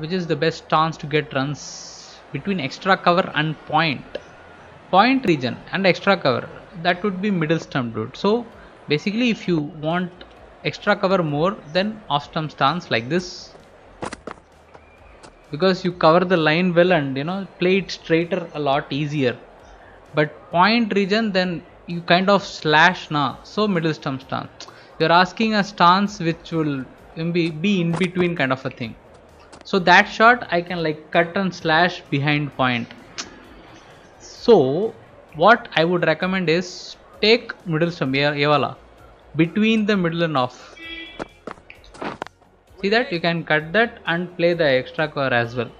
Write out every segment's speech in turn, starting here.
which is the best chance to get runs between extra cover and point region and extra cover. That would be middle stump, dude. So basically, if you want extra cover more, then off stump stance like this, because you cover the line well and you know play it straighter a lot easier. But point region, then you kind of slash na, so middle stump stance. You're asking a stance which will be in between kind of a thing. So that shot I can like cut and slash behind point. So what I would recommend is take middle stump here, between the middle and off. See that you can cut that and play the extra cover as well.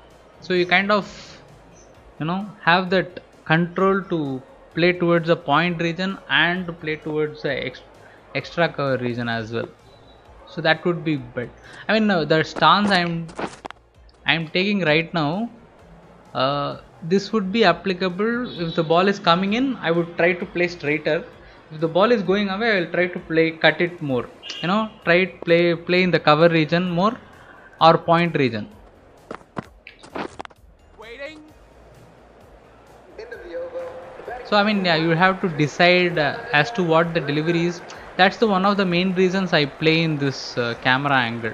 So you kind of have that control to play towards the point region and play towards the extra cover region as well. So that would be better. I mean, the stance I'm taking right now, this would be applicable if the ball is coming in. I would try to play straighter. If the ball is going away, I will try to cut it more. Try to play in the cover region more or point region. So I mean, yeah, you have to decide as to what the delivery is. That's the one of the main reasons I play in this camera angle.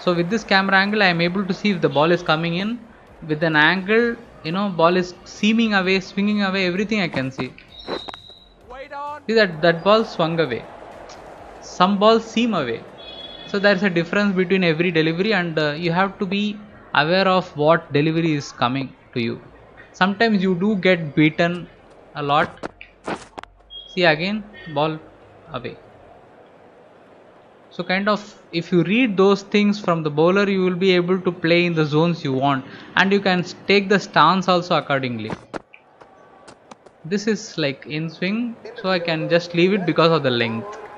So with this camera angle, I am able to see if the ball is coming in. With an angle, ball is seaming away, swinging away, everything I can see. See that ball swung away. Some balls seam away. So there's a difference between every delivery, and you have to be aware of what delivery is coming to you. Sometimes you do get beaten a lot. See again, ball away. So kind of, if you read those things from the bowler, you will be able to play in the zones you want, and you can take the stance also accordingly. This is like in swing, so I can just leave it because of the length.